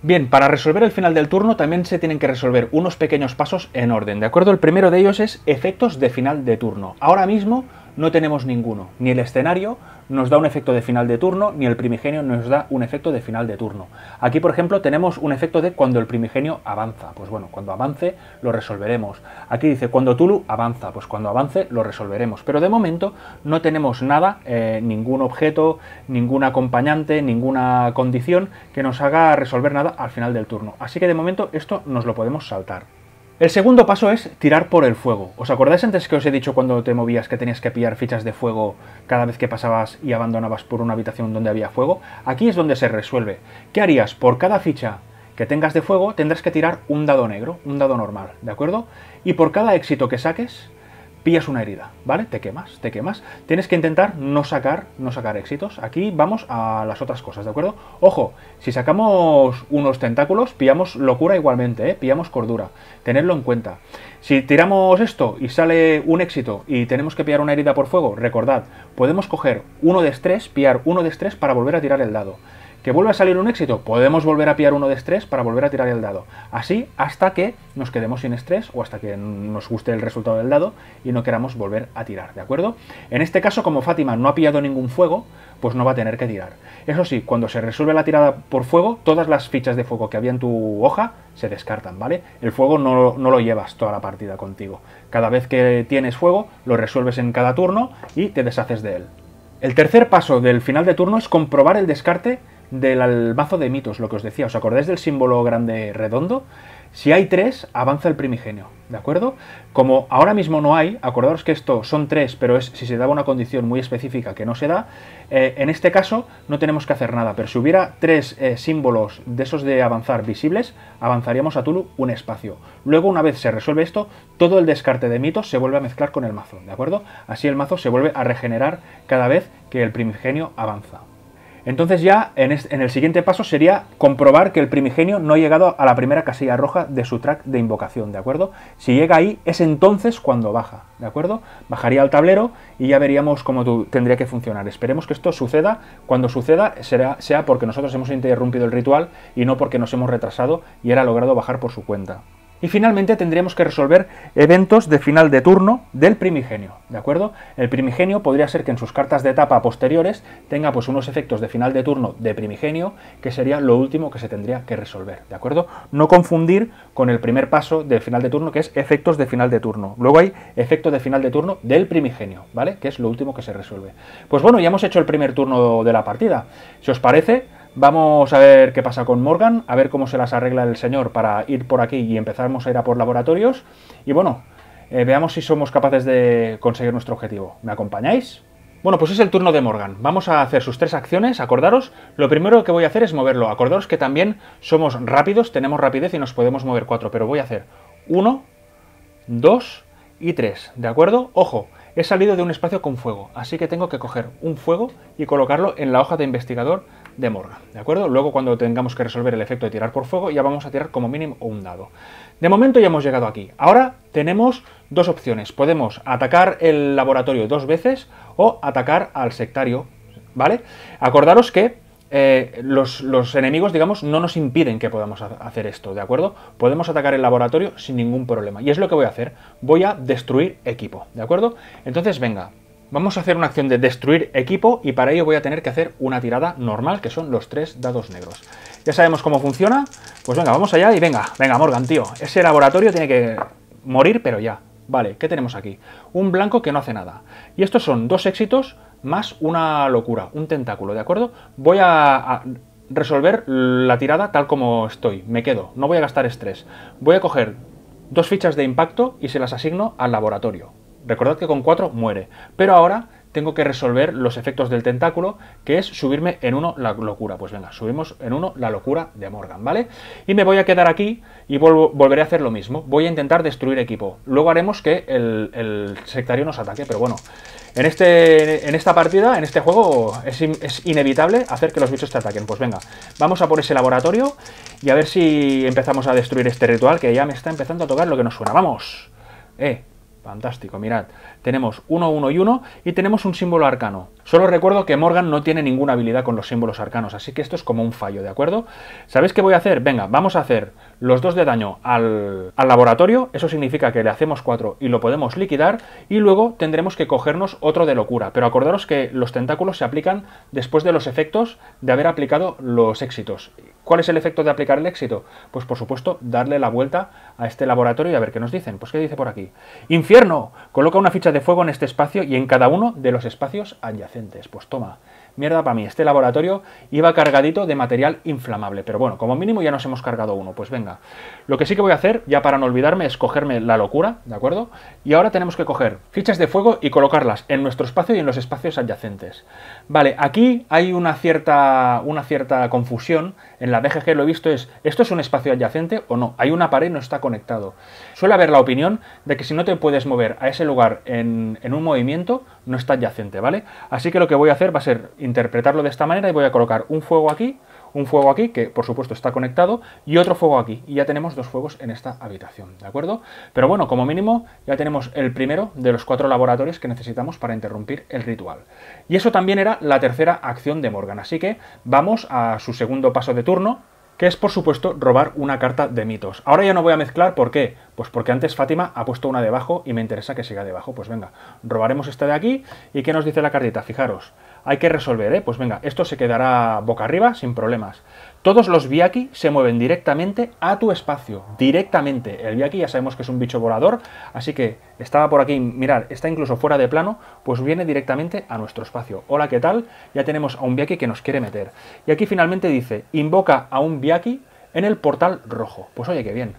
Bien, para resolver el final del turno también se tienen que resolver unos pequeños pasos en orden, ¿de acuerdo? El primero de ellos es efectos de final de turno. Ahora mismo no tenemos ninguno, ni el escenario nos da un efecto de final de turno, ni el primigenio nos da un efecto de final de turno. Aquí, por ejemplo, tenemos un efecto de cuando el primigenio avanza. Pues bueno, cuando avance lo resolveremos. Aquí dice cuando Cthulhu avanza, pues cuando avance lo resolveremos. Pero de momento no tenemos nada, ningún objeto, ningún acompañante, ninguna condición que nos haga resolver nada al final del turno. Así que de momento esto nos lo podemos saltar. El segundo paso es tirar por el fuego. ¿Os acordáis antes que os he dicho cuando te movías que tenías que pillar fichas de fuego cada vez que pasabas y abandonabas por una habitación donde había fuego? Aquí es donde se resuelve. ¿Qué harías? Por cada ficha que tengas de fuego tendrás que tirar un dado negro, un dado normal, ¿de acuerdo? Y por cada éxito que saques, pillas una herida, ¿vale? Te quemas, te quemas. Tienes que intentar no sacar éxitos. Aquí vamos a las otras cosas, ¿de acuerdo? Ojo, si sacamos unos tentáculos, pillamos locura igualmente, ¿eh? Pillamos cordura. Tenedlo en cuenta. Si tiramos esto y sale un éxito y tenemos que pillar una herida por fuego, recordad, podemos coger 1 de estrés, pillar 1 de estrés para volver a tirar el dado. Que vuelva a salir un éxito, podemos volver a pillar 1 de estrés para volver a tirar el dado. Así hasta que nos quedemos sin estrés o hasta que nos guste el resultado del dado y no queramos volver a tirar, ¿de acuerdo? En este caso, como Fátima no ha pillado ningún fuego, pues no va a tener que tirar. Eso sí, cuando se resuelve la tirada por fuego, todas las fichas de fuego que había en tu hoja se descartan, ¿vale? El fuego no lo llevas toda la partida contigo. Cada vez que tienes fuego, lo resuelves en cada turno y te deshaces de él. El tercer paso del final de turno es comprobar el descarte del mazo de mitos, lo que os decía. ¿Os acordáis del símbolo grande redondo? Si hay 3, avanza el primigenio, ¿de acuerdo? Como ahora mismo no hay, acordaros que esto son 3, pero es si se daba una condición muy específica que no se da, en este caso no tenemos que hacer nada, pero si hubiera 3 símbolos de esos de avanzar visibles, avanzaríamos a Cthulhu un espacio. Luego, una vez se resuelve esto, todo el descarte de mitos se vuelve a mezclar con el mazo, ¿de acuerdo? Así el mazo se vuelve a regenerar cada vez que el primigenio avanza. Entonces ya en el siguiente paso sería comprobar que el primigenio no ha llegado a la primera casilla roja de su track de invocación, ¿de acuerdo? Si llega ahí, es entonces cuando baja, ¿de acuerdo? Bajaría al tablero y ya veríamos cómo tendría que funcionar. Esperemos que esto suceda. Cuando suceda, sea porque nosotros hemos interrumpido el ritual y no porque nos hemos retrasado y él ha logrado bajar por su cuenta. Y finalmente tendríamos que resolver eventos de final de turno del primigenio, ¿de acuerdo? El primigenio podría ser que en sus cartas de etapa posteriores tenga pues unos efectos de final de turno de primigenio, que sería lo último que se tendría que resolver, ¿de acuerdo? No confundir con el primer paso del final de turno, que es efectos de final de turno. Luego hay efectos de final de turno del primigenio, ¿vale? Que es lo último que se resuelve. Pues bueno, ya hemos hecho el primer turno de la partida. Si os parece, vamos a ver qué pasa con Morgan, a ver cómo se las arregla el señor para ir por aquí y empezamos a ir a por laboratorios. Y bueno, veamos si somos capaces de conseguir nuestro objetivo. ¿Me acompañáis? Bueno, pues es el turno de Morgan. Vamos a hacer sus 3 acciones, acordaros. Lo primero que voy a hacer es moverlo. Acordaros que también somos rápidos, tenemos rapidez y nos podemos mover 4, pero voy a hacer 1, 2 y 3, ¿de acuerdo? Ojo. He salido de un espacio con fuego, así que tengo que coger un fuego y colocarlo en la hoja de investigador de Morgan, ¿de acuerdo? Luego, cuando tengamos que resolver el efecto de tirar por fuego, ya vamos a tirar como mínimo un dado. De momento ya hemos llegado aquí. Ahora tenemos 2 opciones. Podemos atacar el laboratorio 2 veces o atacar al sectario, ¿vale? Acordaros que los enemigos, digamos, no nos impiden que podamos hacer esto, ¿de acuerdo? Podemos atacar el laboratorio sin ningún problema. Y es lo que voy a hacer. Voy a destruir equipo, ¿de acuerdo? Entonces, venga, vamos a hacer una acción de destruir equipo y para ello voy a tener que hacer una tirada normal, que son los 3 dados negros. Ya sabemos cómo funciona. Pues venga, vamos allá y venga, venga, Morgan, tío. Ese laboratorio tiene que morir, pero ya. Vale, ¿qué tenemos aquí? Un blanco que no hace nada. Y estos son 2 éxitos más una locura, un tentáculo, ¿de acuerdo? Voy a resolver la tirada tal como estoy, me quedo, no voy a gastar estrés. Voy a coger 2 fichas de impacto y se las asigno al laboratorio. Recordad que con 4 muere, pero ahora tengo que resolver los efectos del tentáculo, que es subirme en 1 la locura. Pues venga, subimos en 1 la locura de Morgan, ¿vale? Y me voy a quedar aquí y volveré a hacer lo mismo. Voy a intentar destruir equipo. Luego haremos que el sectario nos ataque, pero bueno, en esta partida, en este juego, es inevitable hacer que los bichos te ataquen. Pues venga, vamos a por ese laboratorio y a ver si empezamos a destruir este ritual, que ya me está empezando a tocar lo que nos suena. ¡Vamos! Fantástico, mirad, tenemos 1, 1 y 1 y tenemos un símbolo arcano. Solo recuerdo que Morgan no tiene ninguna habilidad con los símbolos arcanos, así que esto es como un fallo, ¿de acuerdo? ¿Sabéis qué voy a hacer? Venga, vamos a hacer los 2 de daño al laboratorio, eso significa que le hacemos 4 y lo podemos liquidar, y luego tendremos que cogernos otro de locura, pero acordaros que los tentáculos se aplican después de los efectos de haber aplicado los éxitos. ¿Cuál es el efecto de aplicar el éxito? Pues por supuesto, darle la vuelta a este laboratorio y a ver qué nos dicen. Pues ¿qué dice por aquí? ¡Infierno! Coloca una ficha de fuego en este espacio y en cada uno de los espacios adyacentes. Pues toma, mierda para mí. Este laboratorio iba cargadito de material inflamable, pero bueno, como mínimo ya nos hemos cargado uno. Pues venga, lo que sí que voy a hacer, ya para no olvidarme, es cogerme la locura, ¿de acuerdo? Y ahora tenemos que coger fichas de fuego y colocarlas en nuestro espacio y en los espacios adyacentes. Vale, aquí hay una cierta confusión. En la BGG lo he visto, ¿esto es un espacio adyacente o no? Hay una pared y no está conectado. Suele haber la opinión de que si no te puedes mover a ese lugar en un movimiento, no está adyacente, ¿vale? Así que lo que voy a hacer va a ser interpretarlo de esta manera y voy a colocar un fuego aquí, que por supuesto está conectado, y otro fuego aquí. Y ya tenemos 2 fuegos en esta habitación, ¿de acuerdo? Pero bueno, como mínimo ya tenemos el primero de los 4 laboratorios que necesitamos para interrumpir el ritual. Y eso también era la tercera acción de Morgan, así que vamos a su segundo paso de turno, que es por supuesto robar una carta de mitos. Ahora ya no voy a mezclar, ¿por qué? Pues porque antes Fátima ha puesto una debajo y me interesa que siga debajo. Pues venga, robaremos esta de aquí. ¿Y qué nos dice la cartita? Fijaros, hay que resolver, ¿eh? Pues venga, esto se quedará boca arriba sin problemas. Todos los Byakhee se mueven directamente a tu espacio, directamente. El Byakhee ya sabemos que es un bicho volador, así que estaba por aquí, mirad, está incluso fuera de plano, pues viene directamente a nuestro espacio. Hola, ¿qué tal? Ya tenemos a un Byakhee que nos quiere meter. Y aquí finalmente dice, invoca a un Byakhee en el portal rojo. Pues oye, qué bien.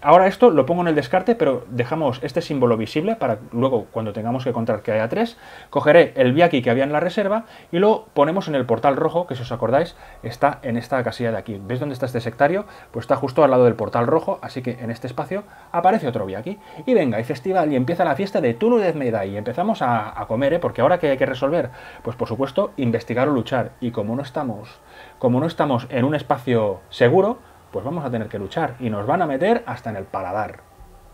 Ahora esto lo pongo en el descarte, pero dejamos este símbolo visible para luego, cuando tengamos que contar que haya 3, cogeré el Byakhee que había en la reserva y lo ponemos en el portal rojo, que si os acordáis está en esta casilla de aquí. ¿Veis dónde está este sectario? Pues está justo al lado del portal rojo, así que en este espacio aparece otro Byakhee. Y venga, y festival, y empieza la fiesta de Cthulhu: Death May Die. Y empezamos a comer, ¿eh? Porque ahora que hay que resolver, pues por supuesto, investigar o luchar. Y como no estamos en un espacio seguro, pues vamos a tener que luchar y nos van a meter hasta en el paladar.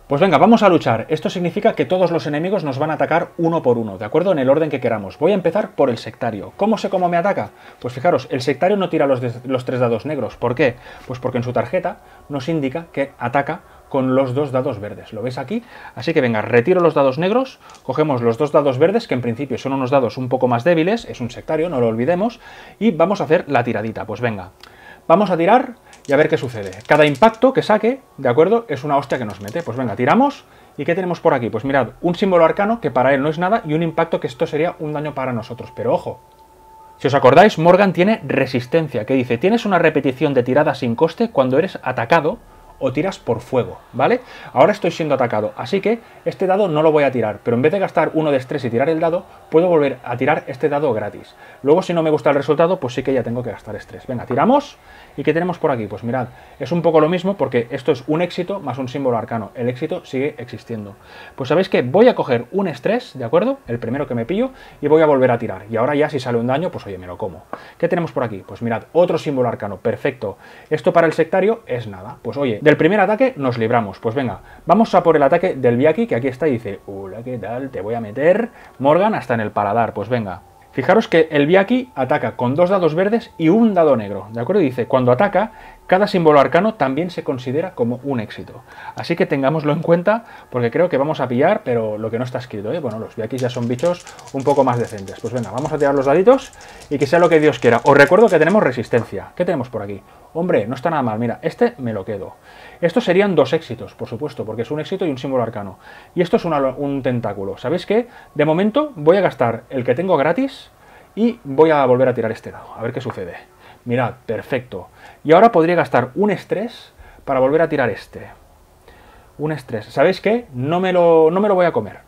Pues venga, vamos a luchar. Esto significa que todos los enemigos nos van a atacar uno por uno, ¿de acuerdo? En el orden que queramos. Voy a empezar por el sectario. ¿Cómo sé cómo me ataca? Pues fijaros, el sectario no tira los 3 dados negros. ¿Por qué? Pues porque en su tarjeta nos indica que ataca con los 2 dados verdes, ¿lo veis aquí? Así que venga, retiro los dados negros, cogemos los 2 dados verdes, que en principio son unos dados un poco más débiles, es un sectario, no lo olvidemos, y vamos a hacer la tiradita. Pues venga, vamos a tirar y a ver qué sucede. Cada impacto que saque, ¿de acuerdo?, es una hostia que nos mete. Pues venga, tiramos. ¿Y qué tenemos por aquí? Pues mirad, un símbolo arcano, que para él no es nada, y un impacto, que esto sería un daño para nosotros. Pero ojo, si os acordáis, Morgan tiene resistencia, que dice, tienes una repetición de tirada sin coste cuando eres atacado o tiras por fuego, ¿vale? Ahora estoy siendo atacado, así que este dado no lo voy a tirar, pero en vez de gastar uno de estrés y tirar el dado, puedo volver a tirar este dado gratis. Luego, si no me gusta el resultado, pues sí que ya tengo que gastar estrés. Venga, tiramos. ¿Y qué tenemos por aquí? Pues mirad, es un poco lo mismo, porque esto es un éxito más un símbolo arcano. El éxito sigue existiendo. Pues sabéis que voy a coger un estrés, ¿de acuerdo?, el primero que me pillo, y voy a volver a tirar. Y ahora ya, si sale un daño, pues oye, me lo como. ¿Qué tenemos por aquí? Pues mirad, otro símbolo arcano. Perfecto. Esto para el sectario es nada. Pues oye, del primer ataque nos libramos. Pues venga, vamos a por el ataque del Byakhee, que aquí está y dice, hola, ¿qué tal? Te voy a meter, Morgan, hasta en el paladar. Pues venga, fijaros que el Byakhee ataca con 2 dados verdes y un dado negro, ¿de acuerdo? Y dice, cuando ataca, cada símbolo arcano también se considera como un éxito. Así que tengámoslo en cuenta, porque creo que vamos a pillar, pero lo que no está escrito, ¿eh? Bueno, los Byakhee ya son bichos un poco más decentes. Pues venga, vamos a tirar los daditos y que sea lo que Dios quiera. Os recuerdo que tenemos resistencia. ¿Qué tenemos por aquí? Hombre, no está nada mal, mira, este me lo quedo. Estos serían 2 éxitos, por supuesto, porque es un éxito y un símbolo arcano. Y esto es un tentáculo. ¿Sabéis qué? De momento voy a gastar el que tengo gratis y voy a volver a tirar este dado, a ver qué sucede. Mirad, perfecto. Y ahora podría gastar un estrés para volver a tirar este. Un estrés. ¿Sabéis qué? No me lo voy a comer.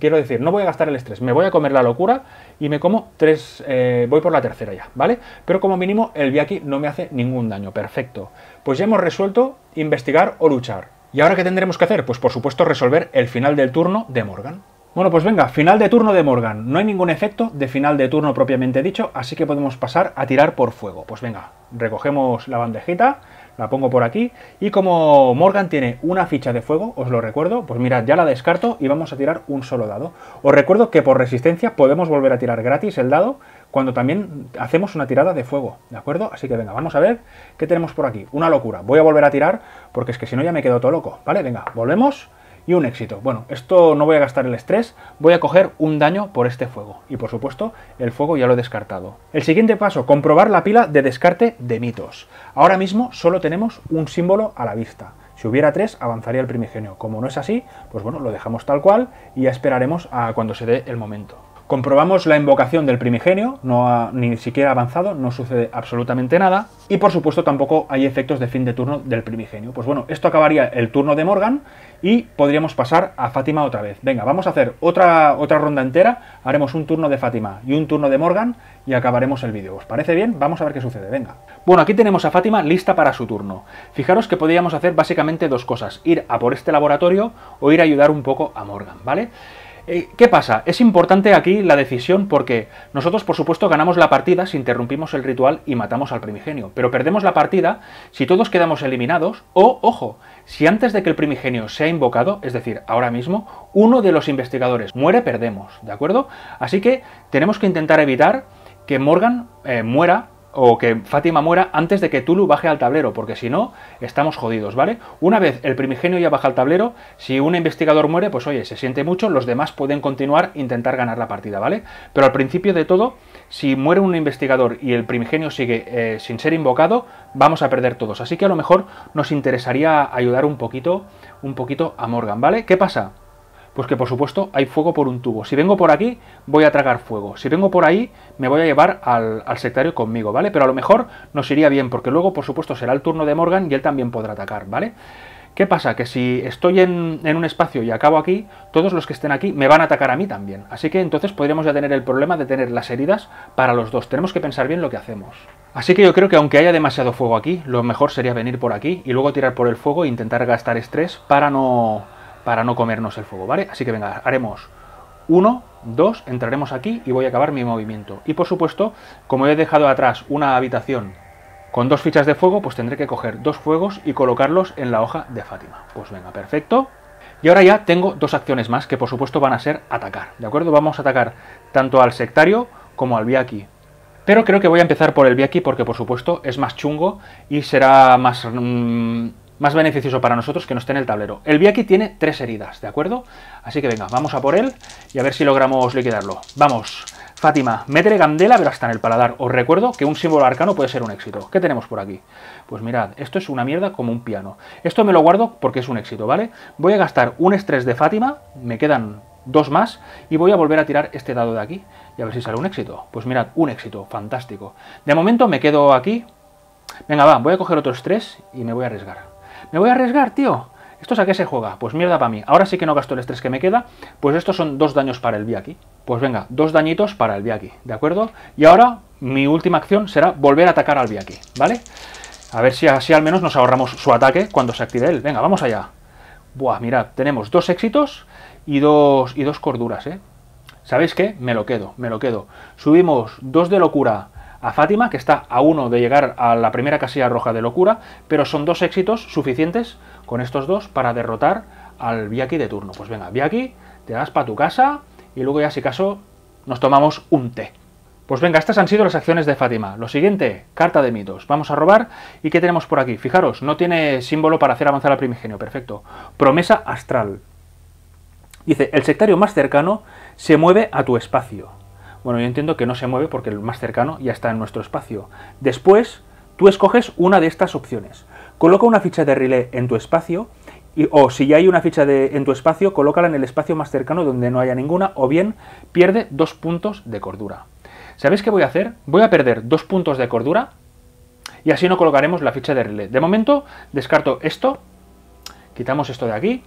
Quiero decir, no voy a gastar el estrés. Me voy a comer la locura y me como 3... voy por la tercera ya, ¿vale? Pero como mínimo el Byakhee no me hace ningún daño. Perfecto. Pues ya hemos resuelto investigar o luchar. ¿Y ahora qué tendremos que hacer? Pues por supuesto resolver el final del turno de Morgan. Bueno, pues venga, final de turno de Morgan. No hay ningún efecto de final de turno propiamente dicho, así que podemos pasar a tirar por fuego. Pues venga, recogemos la bandejita, la pongo por aquí, y como Morgan tiene una ficha de fuego, os lo recuerdo, pues mirad, ya la descarto y vamos a tirar un solo dado. Os recuerdo que por resistencia podemos volver a tirar gratis el dado cuando también hacemos una tirada de fuego, ¿de acuerdo? Así que venga, vamos a ver qué tenemos por aquí. Una locura. Voy a volver a tirar porque es que si no ya me quedo todo loco, ¿vale? Venga, volvemos. Y un éxito. Bueno, esto no voy a gastar el estrés, voy a coger un daño por este fuego. Y por supuesto, el fuego ya lo he descartado. El siguiente paso, comprobar la pila de descarte de mitos. Ahora mismo solo tenemos un símbolo a la vista. Si hubiera 3, avanzaría el primigenio. Como no es así, pues bueno, lo dejamos tal cual y ya esperaremos a cuando se dé el momento. Comprobamos la invocación del primigenio, ni siquiera avanzado, no sucede absolutamente nada. Y por supuesto tampoco hay efectos de fin de turno del primigenio. Pues bueno, esto acabaría el turno de Morgan y podríamos pasar a Fátima otra vez. Venga, vamos a hacer otra ronda entera, haremos un turno de Fátima y un turno de Morgan y acabaremos el vídeo. ¿Os parece bien? Vamos a ver qué sucede, venga. Bueno, aquí tenemos a Fátima lista para su turno. Fijaros que podríamos hacer básicamente 2 cosas, ir a por este laboratorio o ir a ayudar un poco a Morgan, ¿vale? ¿Qué pasa? Es importante aquí la decisión porque nosotros, por supuesto, ganamos la partida si interrumpimos el ritual y matamos al primigenio, pero perdemos la partida si todos quedamos eliminados o, ojo, si antes de que el primigenio sea invocado, es decir, ahora mismo, uno de los investigadores muere, perdemos, ¿de acuerdo? Así que tenemos que intentar evitar que Morgan muera o que Fátima muera antes de que Cthulhu baje al tablero, porque si no, estamos jodidos, ¿vale? Una vez el primigenio ya baja al tablero, si un investigador muere, pues oye, se siente mucho, los demás pueden continuar e intentar ganar la partida, ¿vale? Pero al principio de todo, si muere un investigador y el primigenio sigue sin ser invocado, vamos a perder todos. Así que a lo mejor nos interesaría ayudar un poquito a Morgan, ¿vale? ¿Qué pasa? Pues que por supuesto hay fuego por un tubo. Si vengo por aquí, voy a tragar fuego. Si vengo por ahí, me voy a llevar al sectario conmigo, ¿vale? Pero a lo mejor nos iría bien, porque luego, por supuesto, será el turno de Morgan y él también podrá atacar, ¿vale? ¿Qué pasa? Que si estoy en un espacio y acabo aquí, todos los que estén aquí me van a atacar a mí también. Así que entonces podríamos ya tener el problema de tener las heridas para los dos. Tenemos que pensar bien lo que hacemos. Así que yo creo que aunque haya demasiado fuego aquí, lo mejor sería venir por aquí y luego tirar por el fuego e intentar gastar estrés para no comernos el fuego, ¿vale? Así que venga, haremos 1, 2, entraremos aquí y voy a acabar mi movimiento. Y por supuesto, como he dejado atrás una habitación con 2 fichas de fuego, pues tendré que coger 2 fuegos y colocarlos en la hoja de Fátima. Pues venga, perfecto. Y ahora ya tengo 2 acciones más que por supuesto van a ser atacar, ¿de acuerdo? Vamos a atacar tanto al sectario como al Byakhee. Pero creo que voy a empezar por el Byakhee porque por supuesto es más chungo y será más beneficioso para nosotros que no esté en el tablero. El Byakhee tiene 3 heridas, ¿de acuerdo? Así que venga, vamos a por él y a ver si logramos liquidarlo. Vamos, Fátima, métele candela, pero hasta en el paladar. Os recuerdo que un símbolo arcano puede ser un éxito. ¿Qué tenemos por aquí? Pues mirad, esto es una mierda como un piano. Esto me lo guardo porque es un éxito, ¿vale? Voy a gastar un estrés de Fátima, me quedan 2 más, y voy a volver a tirar este dado de aquí y a ver si sale un éxito. Pues mirad, un éxito, fantástico. De momento me quedo aquí. Venga, va, voy a coger otro estrés y me voy a arriesgar. ¡Me voy a arriesgar, tío! ¿Esto es a qué se juega? Pues mierda para mí. Ahora sí que no gasto el estrés que me queda. Pues estos son 2 daños para el Byakhee. Pues venga, 2 dañitos para el Byakhee, ¿de acuerdo? Y ahora mi última acción será volver a atacar al Byakhee, ¿vale? A ver si así al menos nos ahorramos su ataque cuando se active él. Venga, vamos allá. Buah, mirad, tenemos 2 éxitos y dos corduras, ¿eh? ¿Sabéis qué? Me lo quedo. Subimos 2 de locura a Fátima, que está a 1 de llegar a la primera casilla roja de locura, pero son 2 éxitos suficientes con estos 2 para derrotar al Byakhee de turno. Pues venga, Byakhee, te das para tu casa y luego ya si caso nos tomamos un té. Pues venga, estas han sido las acciones de Fátima. Lo siguiente, carta de mitos. Vamos a robar. ¿Y qué tenemos por aquí? Fijaros, no tiene símbolo para hacer avanzar al primigenio. Perfecto. Promesa astral. Dice, el sectario más cercano se mueve a tu espacio. Bueno, yo entiendo que no se mueve porque el más cercano ya está en nuestro espacio. Después, tú escoges una de estas opciones. Coloca una ficha de relé en tu espacio, o si ya hay una ficha en tu espacio, colócala en el espacio más cercano donde no haya ninguna, o bien pierde 2 puntos de cordura. ¿Sabéis qué voy a hacer? Voy a perder 2 puntos de cordura y así no colocaremos la ficha de relé. De momento, descarto esto, quitamos esto de aquí.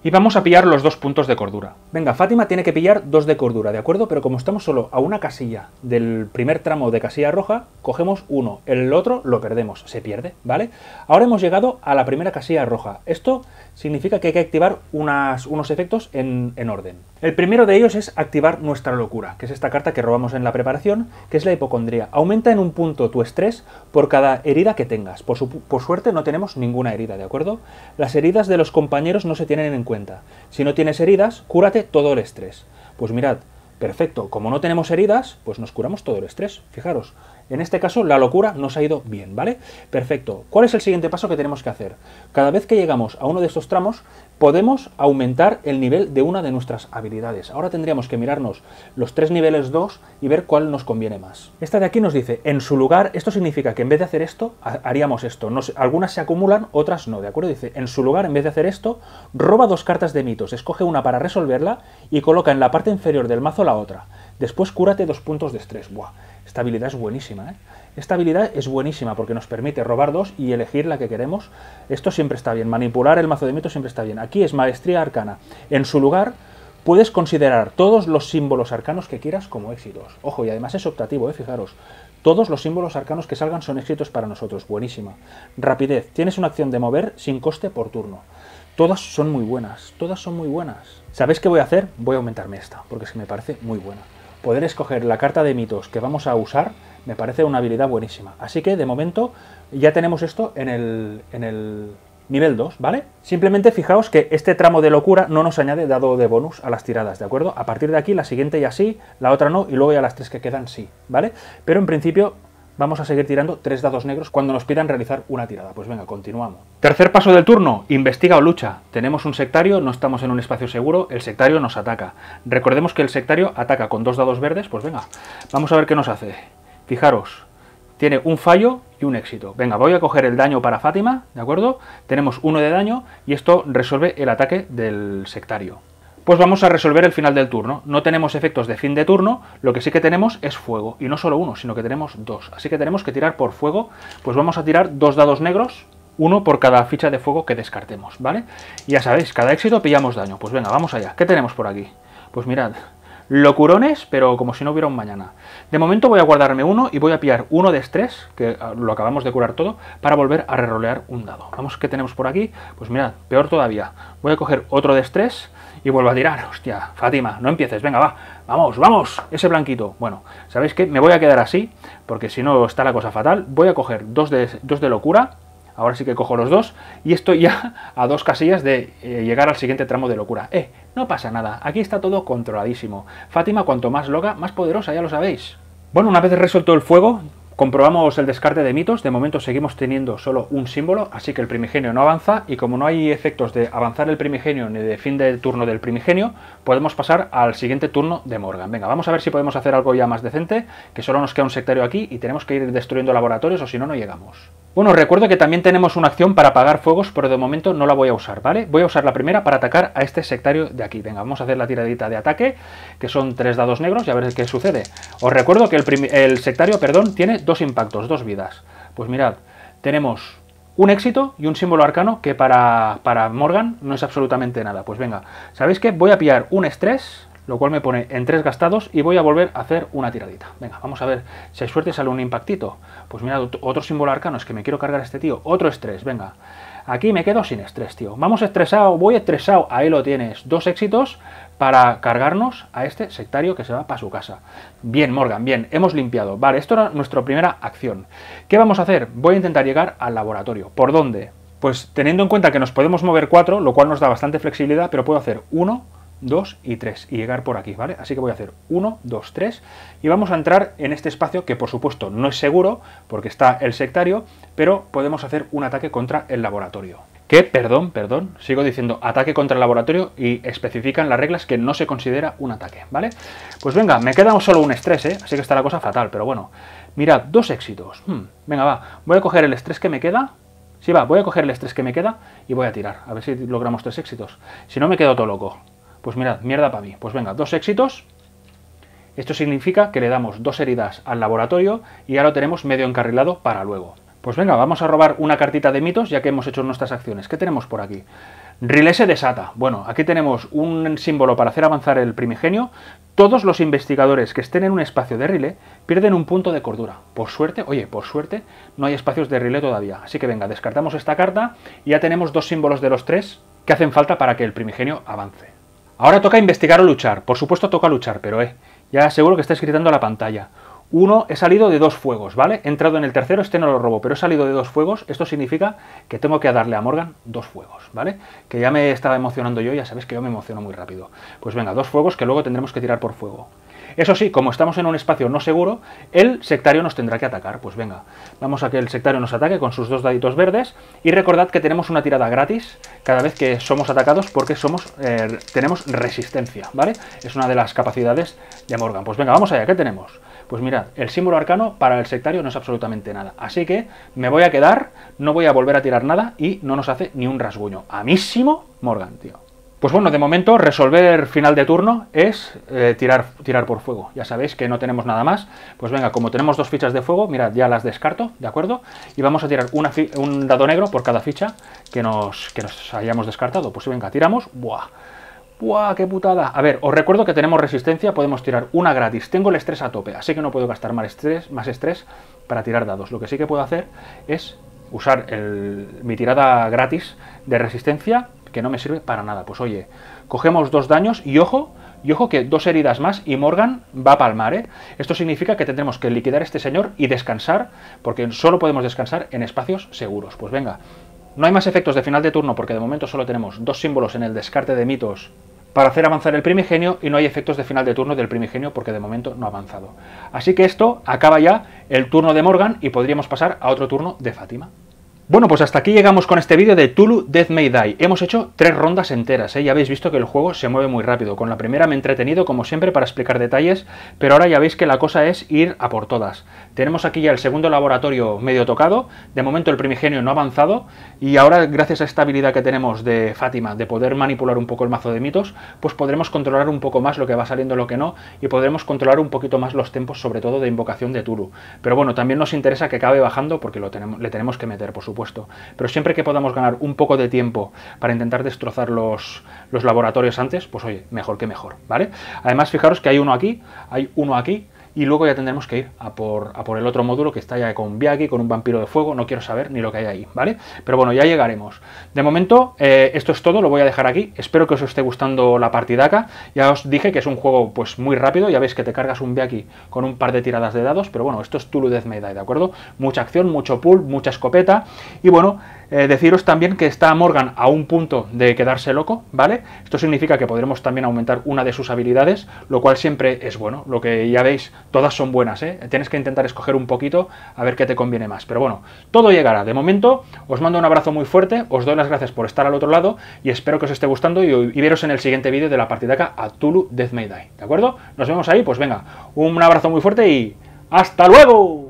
Y vamos a pillar los 2 puntos de cordura. Venga, Fátima tiene que pillar 2 de cordura, ¿de acuerdo? Pero como estamos solo a una casilla del primer tramo de casilla roja, cogemos 1. El otro lo perdemos, se pierde, ¿vale? Ahora hemos llegado a la primera casilla roja. Esto significa que hay que activar unos efectos en orden. El primero de ellos es activar nuestra locura, que es esta carta que robamos en la preparación, que es la hipocondría. Aumenta en un punto tu estrés por cada herida que tengas. Por suerte no tenemos ninguna herida, ¿de acuerdo? Las heridas de los compañeros no se tienen en cuenta. Si no tienes heridas, cúrate todo el estrés. Pues mirad, perfecto, como no tenemos heridas, pues nos curamos todo el estrés. Fijaros, en este caso la locura nos ha ido bien, ¿vale? Perfecto. ¿Cuál es el siguiente paso que tenemos que hacer? Cada vez que llegamos a uno de estos tramos, podemos aumentar el nivel de una de nuestras habilidades. Ahora tendríamos que mirarnos los 3 niveles 2 y ver cuál nos conviene más. Esta de aquí nos dice, en su lugar, esto significa que en vez de hacer esto, haríamos esto. No sé, algunas se acumulan, otras no, ¿de acuerdo? Dice, en su lugar, en vez de hacer esto, roba 2 cartas de mitos, escoge una para resolverla y coloca en la parte inferior del mazo la otra. Después cúrate 2 puntos de estrés. Buah, esta habilidad es buenísima, ¿eh? Esta habilidad es buenísima porque nos permite robar 2 y elegir la que queremos. Esto siempre está bien, manipular el mazo de mitos siempre está bien. Aquí es maestría arcana. En su lugar, puedes considerar todos los símbolos arcanos que quieras como éxitos. Ojo, y además es optativo, ¿eh? Fijaros. Todos los símbolos arcanos que salgan son éxitos para nosotros. Buenísima. Rapidez. Tienes una acción de mover sin coste por turno. Todas son muy buenas. Todas son muy buenas. ¿Sabéis qué voy a hacer? Voy a aumentarme esta porque es que me parece muy buena. Poder escoger la carta de mitos que vamos a usar me parece una habilidad buenísima. Así que, de momento, ya tenemos esto en el nivel 2, ¿vale? Simplemente fijaos que este tramo de locura no nos añade dado de bonus a las tiradas, ¿de acuerdo? A partir de aquí, la siguiente ya sí, la otra no, y luego ya las 3 que quedan sí, ¿vale? Pero en principio vamos a seguir tirando 3 dados negros cuando nos pidan realizar una tirada. Pues venga, continuamos. Tercer paso del turno, investiga o lucha. Tenemos un sectario, no estamos en un espacio seguro, el sectario nos ataca. Recordemos que el sectario ataca con 2 dados verdes, pues venga, vamos a ver qué nos hace. Fijaros, tiene un fallo y un éxito. Venga, voy a coger el daño para Fátima, ¿de acuerdo? Tenemos 1 de daño y esto resuelve el ataque del sectario. Pues vamos a resolver el final del turno. No tenemos efectos de fin de turno, lo que sí que tenemos es fuego. Y no solo 1, sino que tenemos 2. Así que tenemos que tirar por fuego. Pues vamos a tirar 2 dados negros, 1 por cada ficha de fuego que descartemos, ¿vale? Y ya sabéis, cada éxito pillamos daño. Pues venga, vamos allá. ¿Qué tenemos por aquí? Pues mirad, locurones, pero como si no hubiera un mañana. De momento voy a guardarme 1 y voy a pillar 1 de estrés, que lo acabamos de curar todo, para volver a rerolear un dado. Vamos, ¿qué tenemos por aquí? Pues mirad, peor todavía. Voy a coger otro de estrés y vuelvo a tirar. Hostia, Fátima, no empieces, venga, va, vamos, vamos, ese blanquito. Bueno, ¿sabéis qué? Me voy a quedar así, porque si no está la cosa fatal. Voy a coger dos de locura, ahora sí que cojo los 2, y estoy ya a 2 casillas de llegar al siguiente tramo de locura. No pasa nada, aquí está todo controladísimo. Fátima, cuanto más loca, más poderosa, ya lo sabéis. Bueno, una vez resuelto el fuego, comprobamos el descarte de mitos. De momento seguimos teniendo solo un símbolo, así que el primigenio no avanza, y como no hay efectos de avanzar el primigenio ni de fin de turno del primigenio, podemos pasar al siguiente turno de Morgan. Venga, vamos a ver si podemos hacer algo ya más decente, que solo nos queda un sectario aquí y tenemos que ir destruyendo laboratorios o si no, no llegamos. Bueno, recuerdo que también tenemos una acción para apagar fuegos, pero de momento no la voy a usar, ¿vale? Voy a usar la primera para atacar a este sectario de aquí. Venga, vamos a hacer la tiradita de ataque, que son 3 dados negros, y a ver qué sucede. Os recuerdo que el sectario, perdón, tiene 2 impactos, 2 vidas. Pues mirad, tenemos un éxito y un símbolo arcano que para Morgan no es absolutamente nada. Pues venga, ¿sabéis qué? Voy a pillar un estrés, lo cual me pone en 3 gastados, y voy a volver a hacer una tiradita. Venga, vamos a ver, si hay suerte sale un impactito. Pues mirad, otro símbolo arcano, es que me quiero cargar a este tío. Otro estrés, venga. Aquí me quedo sin estrés, tío. Vamos estresado, voy estresado. Ahí lo tienes, 2 éxitos para cargarnos a este sectario que se va para su casa. Bien, Morgan, bien, hemos limpiado. Vale, esto era nuestra primera acción. ¿Qué vamos a hacer? Voy a intentar llegar al laboratorio. ¿Por dónde? Pues teniendo en cuenta que nos podemos mover 4, lo cual nos da bastante flexibilidad, pero puedo hacer 1, 2 y 3 y llegar por aquí, ¿vale? Así que voy a hacer 1, 2, 3 y vamos a entrar en este espacio que por supuesto no es seguro porque está el sectario, pero podemos hacer un ataque contra el laboratorio. Que, perdón, sigo diciendo ataque contra el laboratorio y especifican las reglas que no se considera un ataque, ¿vale? Pues venga, me queda solo un estrés, ¿eh? Así que está la cosa fatal, pero bueno. Mirad, 2 éxitos. Venga, va, voy a coger el estrés que me queda. Sí, va, voy a coger el estrés que me queda y voy a tirar. A ver si logramos 3 éxitos. Si no, me quedo todo loco. Pues mirad, mierda para mí. Pues venga, 2 éxitos. Esto significa que le damos 2 heridas al laboratorio y ya lo tenemos medio encarrilado para luego. Pues venga, vamos a robar una cartita de mitos ya que hemos hecho nuestras acciones. ¿Qué tenemos por aquí? Riley se desata. Bueno, aquí tenemos un símbolo para hacer avanzar el primigenio. Todos los investigadores que estén en un espacio de Riley pierden un punto de cordura. Por suerte, oye, por suerte, no hay espacios de Riley todavía. Así que venga, descartamos esta carta y ya tenemos 2 símbolos de los 3 que hacen falta para que el primigenio avance. Ahora toca investigar o luchar. Por supuesto toca luchar, pero ya seguro que estáis gritando a la pantalla. 1, he salido de 2 fuegos, ¿vale? He entrado en el tercero, este no lo robo, pero he salido de 2 fuegos. Esto significa que tengo que darle a Morgan 2 fuegos, ¿vale? Que ya me estaba emocionando yo, ya sabéis que yo me emociono muy rápido. Pues venga, 2 fuegos que luego tendremos que tirar por fuego. Eso sí, como estamos en un espacio no seguro, el sectario nos tendrá que atacar. Pues venga, vamos a que el sectario nos ataque con sus 2 daditos verdes. Y recordad que tenemos una tirada gratis cada vez que somos atacados porque tenemos resistencia, ¿vale? Es una de las capacidades de Morgan. Pues venga, vamos allá, ¿qué tenemos? Pues mirad, el símbolo arcano para el sectario no es absolutamente nada. Así que me voy a quedar, no voy a volver a tirar nada y no nos hace ni un rasguño. Amísimo Morgan, tío. Pues bueno, de momento resolver final de turno es tirar por fuego. Ya sabéis que no tenemos nada más. Pues venga, como tenemos 2 fichas de fuego, mirad, ya las descarto, ¿de acuerdo? Y vamos a tirar un dado negro por cada ficha que nos hayamos descartado. Pues venga, tiramos. ¡Buah! ¡Buah, qué putada! A ver, os recuerdo que tenemos resistencia, podemos tirar una gratis. Tengo el estrés a tope, así que no puedo gastar más estrés para tirar dados. Lo que sí que puedo hacer es usar mi tirada gratis de resistencia, que no me sirve para nada. Pues oye, cogemos 2 daños y ojo que 2 heridas más y Morgan va a palmar, ¿eh? Esto significa que tendremos que liquidar a este señor y descansar, porque solo podemos descansar en espacios seguros. Pues venga, no hay más efectos de final de turno porque de momento solo tenemos 2 símbolos en el descarte de mitos para hacer avanzar el primigenio, y no hay efectos de final de turno del primigenio porque de momento no ha avanzado. Así que esto acaba ya el turno de Morgan y podríamos pasar a otro turno de Fátima. Bueno, pues hasta aquí llegamos con este vídeo de Cthulhu Death May Die. Hemos hecho 3 rondas enteras, ¿eh? Ya habéis visto que el juego se mueve muy rápido. Con la primera me he entretenido, como siempre, para explicar detalles, pero ahora ya veis que la cosa es ir a por todas. Tenemos aquí ya el segundo laboratorio medio tocado. De momento el primigenio no ha avanzado, y ahora, gracias a esta habilidad que tenemos de Fátima, de poder manipular un poco el mazo de mitos, pues podremos controlar un poco más lo que va saliendo, lo que no, y podremos controlar un poquito más los tempos, sobre todo de invocación de Cthulhu. Pero bueno, también nos interesa que acabe bajando, porque le tenemos que meter, por supuesto. Pero siempre que podamos ganar un poco de tiempo para intentar destrozar los laboratorios antes, pues oye, mejor que mejor, ¿vale? Además, fijaros que hay uno aquí, y luego ya tendremos que ir a por el otro módulo que está ya con Byakhee, con un vampiro de fuego, no quiero saber ni lo que hay ahí, ¿vale? Pero bueno, ya llegaremos. De momento, esto es todo, lo voy a dejar aquí. Espero que os esté gustando la partidaca. Ya os dije que es un juego pues muy rápido, ya veis que te cargas un Byakhee con un par de tiradas de dados, pero bueno, esto es Cthulhu Death May Die, ¿de acuerdo? Mucha acción, mucho pull, mucha escopeta, y bueno, deciros también que está Morgan a un punto de quedarse loco, ¿vale? Esto significa que podremos también aumentar una de sus habilidades, lo cual siempre es bueno, lo que ya veis. Todas son buenas, ¿eh? Tienes que intentar escoger un poquito a ver qué te conviene más. Pero bueno, todo llegará. De momento, os mando un abrazo muy fuerte, os doy las gracias por estar al otro lado y espero que os esté gustando y veros en el siguiente vídeo de la partidaca a Cthulhu Death May Die, ¿de acuerdo? Nos vemos ahí, pues venga, un abrazo muy fuerte y ¡hasta luego!